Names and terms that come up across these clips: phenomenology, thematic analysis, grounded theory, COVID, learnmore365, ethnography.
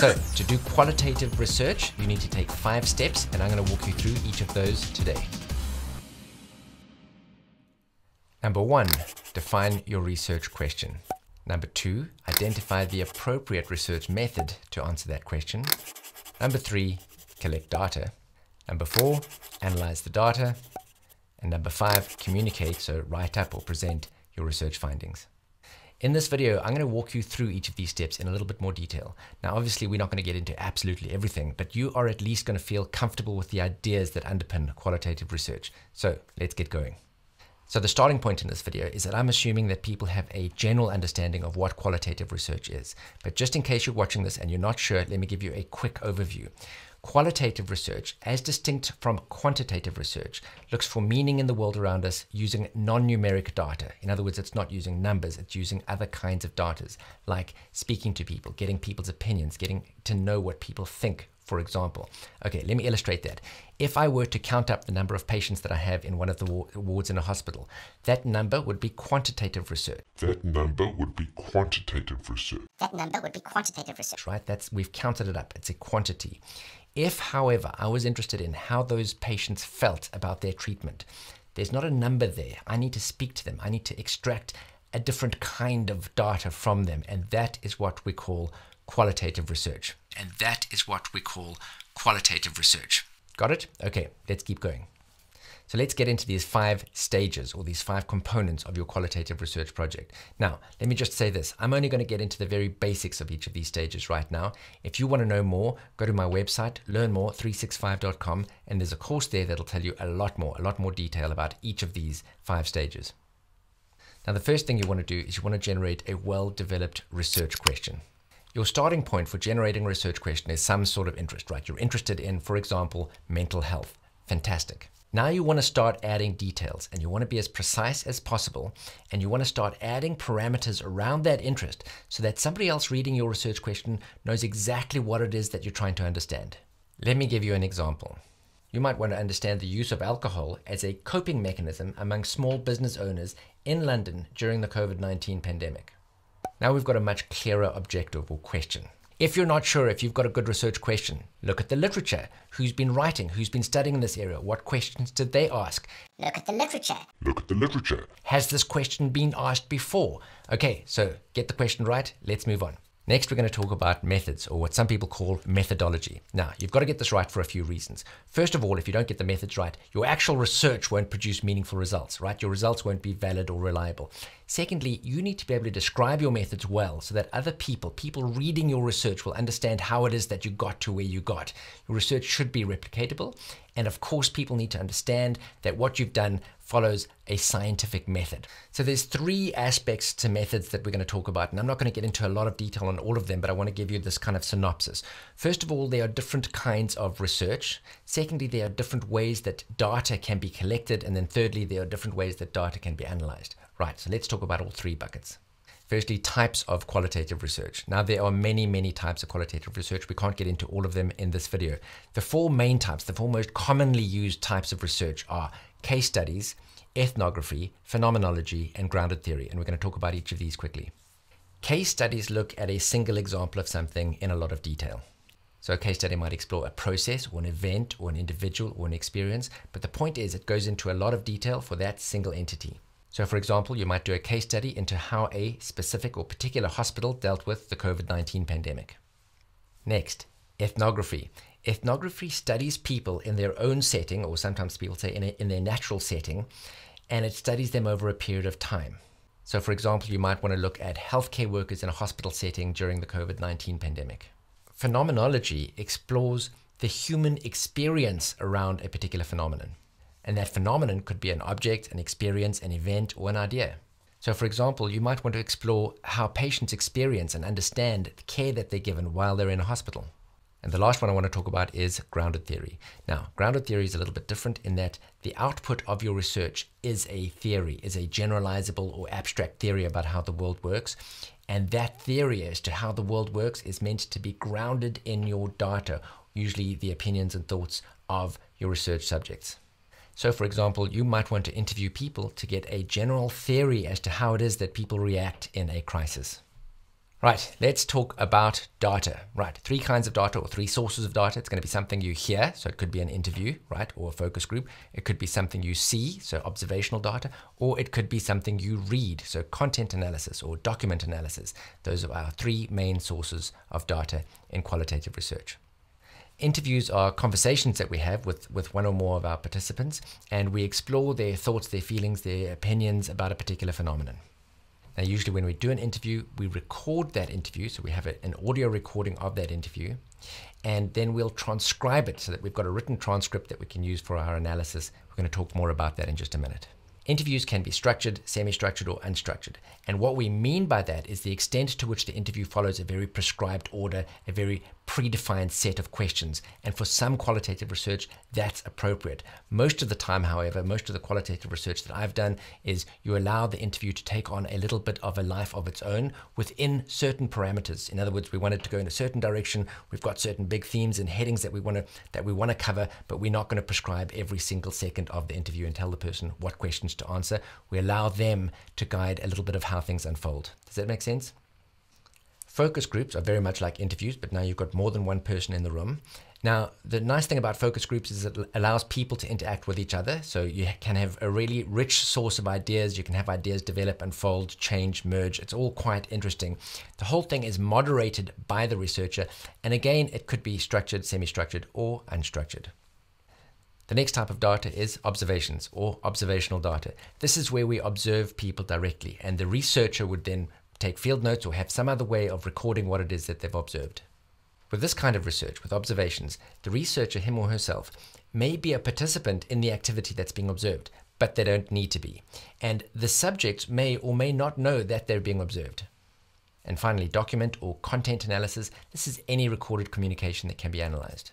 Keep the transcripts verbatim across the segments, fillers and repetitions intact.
So to do qualitative research, you need to take five steps, and I'm going to walk you through each of those today. Number one, define your research question. Number two, identify the appropriate research method to answer that question. Number three, collect data. Number four, analyze the data. And number five, communicate, so write up or present your research findings. In this video, I'm going to walk you through each of these steps in a little bit more detail. Now, obviously, we're not going to get into absolutely everything, but you are at least going to feel comfortable with the ideas that underpin qualitative research. So let's get going. So the starting point in this video is that I'm assuming that people have a general understanding of what qualitative research is. But just in case you're watching this and you're not sure, let me give you a quick overview. Qualitative research, as distinct from quantitative research, looks for meaning in the world around us using non-numeric data. In other words, it's not using numbers, it's using other kinds of data, like speaking to people, getting people's opinions, getting to know what people think, for example. Okay, let me illustrate that. If I were to count up the number of patients that I have in one of the wards in a hospital, that number would be quantitative research. That number would be quantitative research. That number would be quantitative research. Right, that's, we've counted it up, it's a quantity. If, however, I was interested in how those patients felt about their treatment, there's not a number there. I need to speak to them. I need to extract a different kind of data from them. And that is what we call qualitative research. And that is what we call qualitative research. Got it? Okay, let's keep going. So let's get into these five stages or these five components of your qualitative research project. Now, let me just say this. I'm only going to get into the very basics of each of these stages right now. If you want to know more, go to my website, learn more three sixty-five dot com, and there's a course there that'll tell you a lot more, a lot more detail about each of these five stages. Now, the first thing you want to do is you want to generate a well-developed research question. Your starting point for generating a research question is some sort of interest, right? You're interested in, for example, mental health. Fantastic. Now you want to start adding details, and you want to be as precise as possible, and you want to start adding parameters around that interest so that somebody else reading your research question knows exactly what it is that you're trying to understand. Let me give you an example. You might want to understand the use of alcohol as a coping mechanism among small business owners in London during the COVID nineteen pandemic. Now we've got a much clearer objective or question. If you're not sure if you've got a good research question, look at the literature. Who's been writing? Who's been studying this area? What questions did they ask? Look at the literature. Look at the literature. Has this question been asked before? Okay, so get the question right. Let's move on. Next, we're going to talk about methods, or what some people call methodology. Now, you've got to get this right for a few reasons. First of all, if you don't get the methods right, your actual research won't produce meaningful results, right? Your results won't be valid or reliable. Secondly, you need to be able to describe your methods well so that other people, people reading your research, will understand how it is that you got to where you got. Your research should be replicatable. And of course, people need to understand that what you've done follows a scientific method. So there's three aspects to methods that we're going to talk about, and I'm not going to get into a lot of detail on all of them, but I want to give you this kind of synopsis. First of all, there are different kinds of research. Secondly, there are different ways that data can be collected. And then thirdly, there are different ways that data can be analyzed. Right, so let's talk about all three buckets. Firstly, types of qualitative research. Now, there are many, many types of qualitative research. We can't get into all of them in this video. The four main types, the four most commonly used types of research are case studies, ethnography, phenomenology, and grounded theory. And we're going to talk about each of these quickly. Case studies look at a single example of something in a lot of detail. So a case study might explore a process or an event or an individual or an experience. But the point is, it goes into a lot of detail for that single entity. So for example, you might do a case study into how a specific or particular hospital dealt with the COVID nineteen pandemic. Next, ethnography. Ethnography studies people in their own setting, or sometimes people say in, a, in their natural setting, and it studies them over a period of time. So for example, you might want to look at healthcare workers in a hospital setting during the COVID nineteen pandemic. Phenomenology explores the human experience around a particular phenomenon. And that phenomenon could be an object, an experience, an event, or an idea. So for example, you might want to explore how patients experience and understand the care that they're given while they're in a hospital. And the last one I want to talk about is grounded theory. Now, grounded theory is a little bit different in that the output of your research is a theory, is a generalizable or abstract theory about how the world works. And that theory as to how the world works is meant to be grounded in your data, usually the opinions and thoughts of your research subjects. So for example, you might want to interview people to get a general theory as to how it is that people react in a crisis. Right, let's talk about data. Right, three kinds of data or three sources of data. It's going to be something you hear, so it could be an interview, right, or a focus group. It could be something you see, so observational data, or it could be something you read, so content analysis or document analysis. Those are our three main sources of data in qualitative research. Interviews are conversations that we have with, with one or more of our participants, and we explore their thoughts, their feelings, their opinions about a particular phenomenon. Now, usually when we do an interview, we record that interview. So we have a, an audio recording of that interview, and then we'll transcribe it so that we've got a written transcript that we can use for our analysis. We're going to talk more about that in just a minute. Interviews can be structured, semi-structured, or unstructured. And what we mean by that is the extent to which the interview follows a very prescribed order, a very predefined set of questions. And for some qualitative research, that's appropriate. Most of the time, however, most of the qualitative research that I've done is you allow the interview to take on a little bit of a life of its own within certain parameters. In other words, we want it to go in a certain direction. We've got certain big themes and headings that we want to that we want to cover, but we're not going to prescribe every single second of the interview and tell the person what questions to answer. We allow them to guide a little bit of how things unfold. Does that make sense? Focus groups are very much like interviews, but now you've got more than one person in the room. Now, the nice thing about focus groups is it allows people to interact with each other. So you can have a really rich source of ideas. You can have ideas develop, unfold, change, merge. It's all quite interesting. The whole thing is moderated by the researcher. And again, it could be structured, semi-structured, or unstructured. The next type of data is observations or observational data. This is where we observe people directly, and the researcher would then take field notes or have some other way of recording what it is that they've observed. With this kind of research, with observations, the researcher, him or herself, may be a participant in the activity that's being observed, but they don't need to be. And the subjects may or may not know that they're being observed. And finally, document or content analysis. This is any recorded communication that can be analyzed.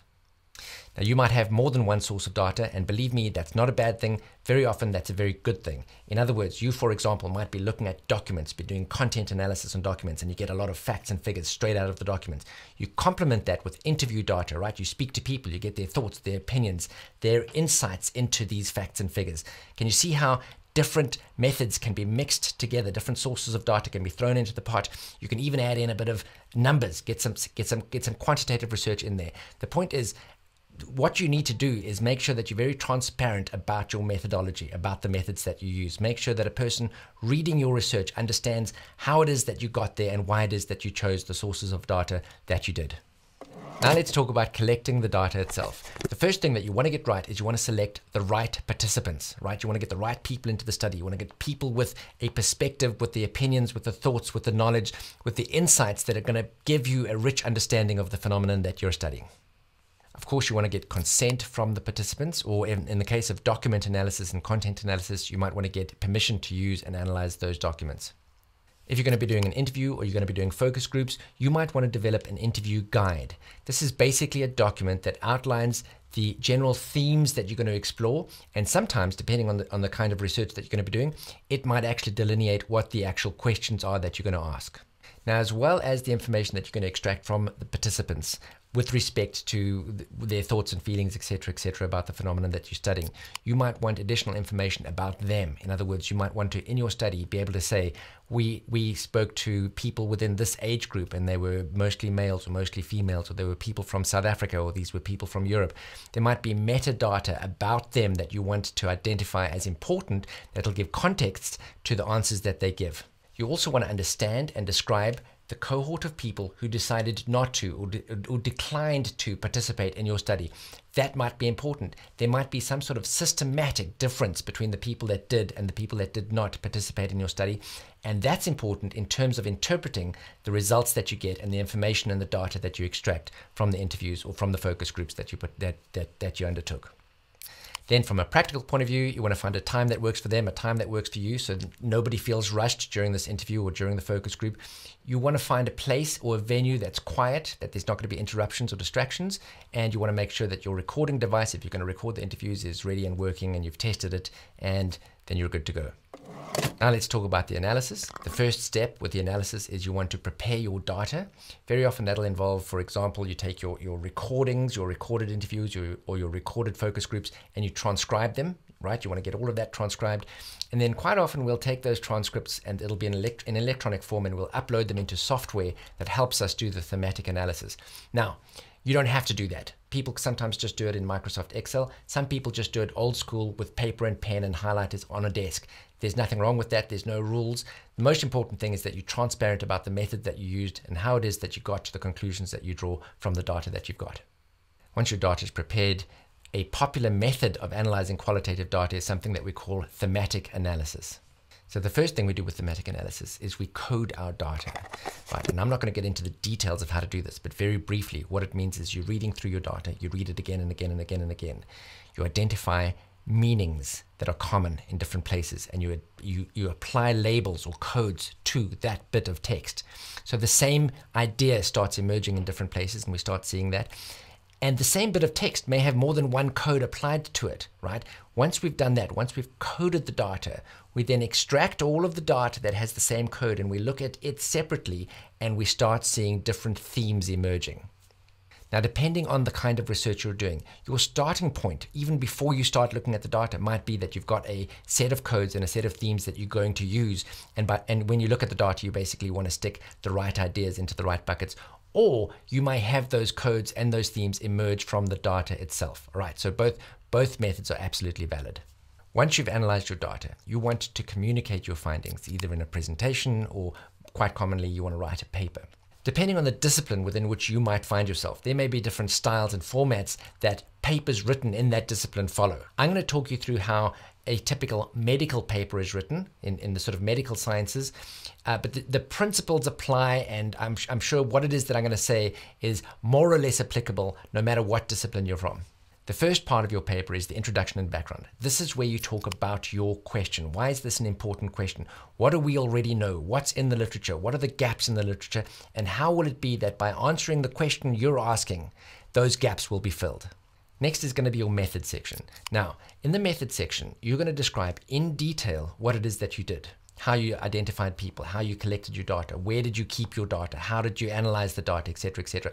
Now, you might have more than one source of data, and believe me, that's not a bad thing. Very often, that's a very good thing. In other words, you, for example, might be looking at documents, be doing content analysis on documents, and you get a lot of facts and figures straight out of the documents. You complement that with interview data, right? You speak to people, you get their thoughts, their opinions, their insights into these facts and figures. Can you see how different methods can be mixed together? Different sources of data can be thrown into the pot. You can even add in a bit of numbers, get some, get some, get some quantitative research in there. The point is, what you need to do is make sure that you're very transparent about your methodology, about the methods that you use. Make sure that a person reading your research understands how it is that you got there and why it is that you chose the sources of data that you did. Now let's talk about collecting the data itself. The first thing that you want to get right is you want to select the right participants, right? You want to get the right people into the study. You want to get people with a perspective, with the opinions, with the thoughts, with the knowledge, with the insights that are going to give you a rich understanding of the phenomenon that you're studying. Of course, you want to get consent from the participants, or in, in the case of document analysis and content analysis, you might want to get permission to use and analyze those documents. If you're going to be doing an interview or you're going to be doing focus groups, you might want to develop an interview guide. This is basically a document that outlines the general themes that you're going to explore. And sometimes, depending on the, on the kind of research that you're going to be doing, it might actually delineate what the actual questions are that you're going to ask. Now, as well as the information that you're going to extract from the participants with respect to their thoughts and feelings, et cetera, et cetera, about the phenomenon that you're studying, you might want additional information about them. In other words, you might want to, in your study, be able to say, we we spoke to people within this age group, and they were mostly males or mostly females, or they were people from South Africa, or these were people from Europe. There might be metadata about them that you want to identify as important that'll give context to the answers that they give. You also want to understand and describe the cohort of people who decided not to or, de or declined to participate in your study. That might be important. There might be some sort of systematic difference between the people that did and the people that did not participate in your study. And that's important in terms of interpreting the results that you get and the information and the data that you extract from the interviews or from the focus groups that you, put, that, that, that you undertook. Then from a practical point of view, you want to find a time that works for them, a time that works for you, so that nobody feels rushed during this interview or during the focus group. You want to find a place or a venue that's quiet, that there's not going to be interruptions or distractions. And you want to make sure that your recording device, if you're going to record the interviews, is ready and working and you've tested it, and then you're good to go. Now let's talk about the analysis. The first step with the analysis is you want to prepare your data. Very often that'll involve, for example, you take your, your recordings, your recorded interviews, your, or your recorded focus groups, and you transcribe them. right? You want to get all of that transcribed. And then quite often we'll take those transcripts and it'll be in, elect in electronic form, and we'll upload them into software that helps us do the thematic analysis. Now, you don't have to do that. People sometimes just do it in Microsoft Excel. Some people just do it old school with paper and pen and highlighters on a desk. There's nothing wrong with that. There's no rules. The most important thing is that you're transparent about the method that you used and how it is that you got to the conclusions that you draw from the data that you've got. Once your data is prepared, a popular method of analyzing qualitative data is something that we call thematic analysis. So the first thing we do with thematic analysis is we code our data. Right, and I'm not going to get into the details of how to do this, but very briefly, what it means is you're reading through your data, you read it again and again and again and again. You identify meanings that are common in different places, and you, you, you apply labels or codes to that bit of text. So the same idea starts emerging in different places, and we start seeing that. And the same bit of text may have more than one code applied to it, right? Once we've done that, once we've coded the data, we then extract all of the data that has the same code and we look at it separately, and we start seeing different themes emerging. Now, depending on the kind of research you're doing, your starting point, even before you start looking at the data, might be that you've got a set of codes and a set of themes that you're going to use. And, by, and when you look at the data, you basically want to stick the right ideas into the right buckets. Or you may have those codes and those themes emerge from the data itself. All right, so both, both methods are absolutely valid. Once you've analyzed your data, you want to communicate your findings, either in a presentation or quite commonly, you want to write a paper. Depending on the discipline within which you might find yourself, there may be different styles and formats that papers written in that discipline follow. I'm going to talk you through how a typical medical paper is written in, in the sort of medical sciences, uh, but the, the principles apply, and I'm, I'm sure what it is that I'm going to say is more or less applicable no matter what discipline you're from. The first part of your paper is the introduction and background. This is where you talk about your question. Why is this an important question? What do we already know? What's in the literature? What are the gaps in the literature? And how will it be that by answering the question you're asking, those gaps will be filled? Next is going to be your method section. Now, in the method section, you're going to describe in detail what it is that you did, how you identified people, how you collected your data, where did you keep your data, how did you analyze the data, et cetera, et cetera.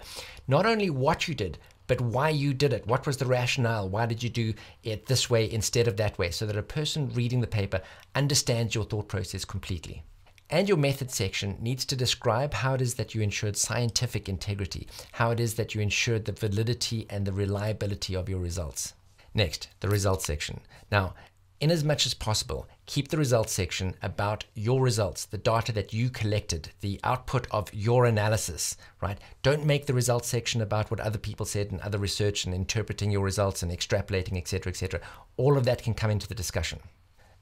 Not only what you did, but why you did it. What was the rationale? Why did you do it this way instead of that way? So that a person reading the paper understands your thought process completely. And your method section needs to describe how it is that you ensured scientific integrity, how it is that you ensured the validity and the reliability of your results. Next, the results section. Now, in as much as possible, keep the results section about your results, the data that you collected, the output of your analysis, right? Don't make the results section about what other people said and other research and interpreting your results and extrapolating, et cetera, et cetera. All of that can come into the discussion.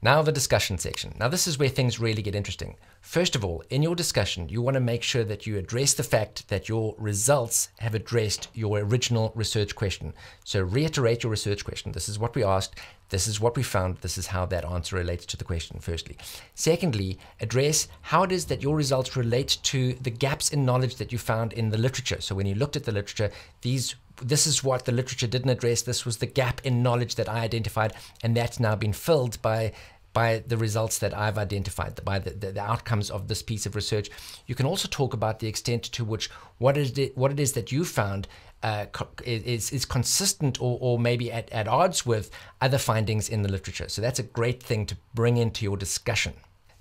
Now the discussion section. Now this is where things really get interesting. First of all, in your discussion, you want to make sure that you address the fact that your results have addressed your original research question. So reiterate your research question. This is what we asked. This is what we found. This is how that answer relates to the question, firstly. Secondly, address how it is that your results relate to the gaps in knowledge that you found in the literature. So when you looked at the literature, these this is what the literature didn't address. This was the gap in knowledge that I identified, and that's now been filled by by the results that I've identified, by the, the, the outcomes of this piece of research. You can also talk about the extent to which what is it, what it is that you found uh, is, is consistent or, or maybe at, at odds with other findings in the literature. So that's a great thing to bring into your discussion.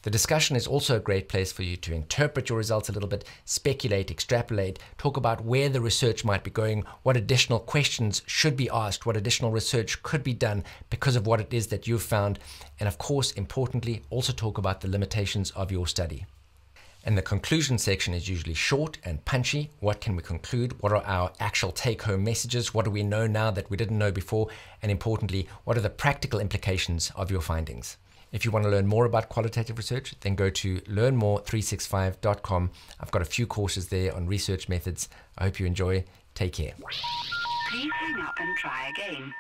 The discussion is also a great place for you to interpret your results a little bit, speculate, extrapolate, talk about where the research might be going, what additional questions should be asked, what additional research could be done because of what it is that you've found. And of course, importantly, also talk about the limitations of your study. And the conclusion section is usually short and punchy. What can we conclude? What are our actual take-home messages? What do we know now that we didn't know before? And importantly, what are the practical implications of your findings? If you want to learn more about qualitative research, then go to learn more three sixty-five dot com. I've got a few courses there on research methods. I hope you enjoy. Take care. Please hang up and try again.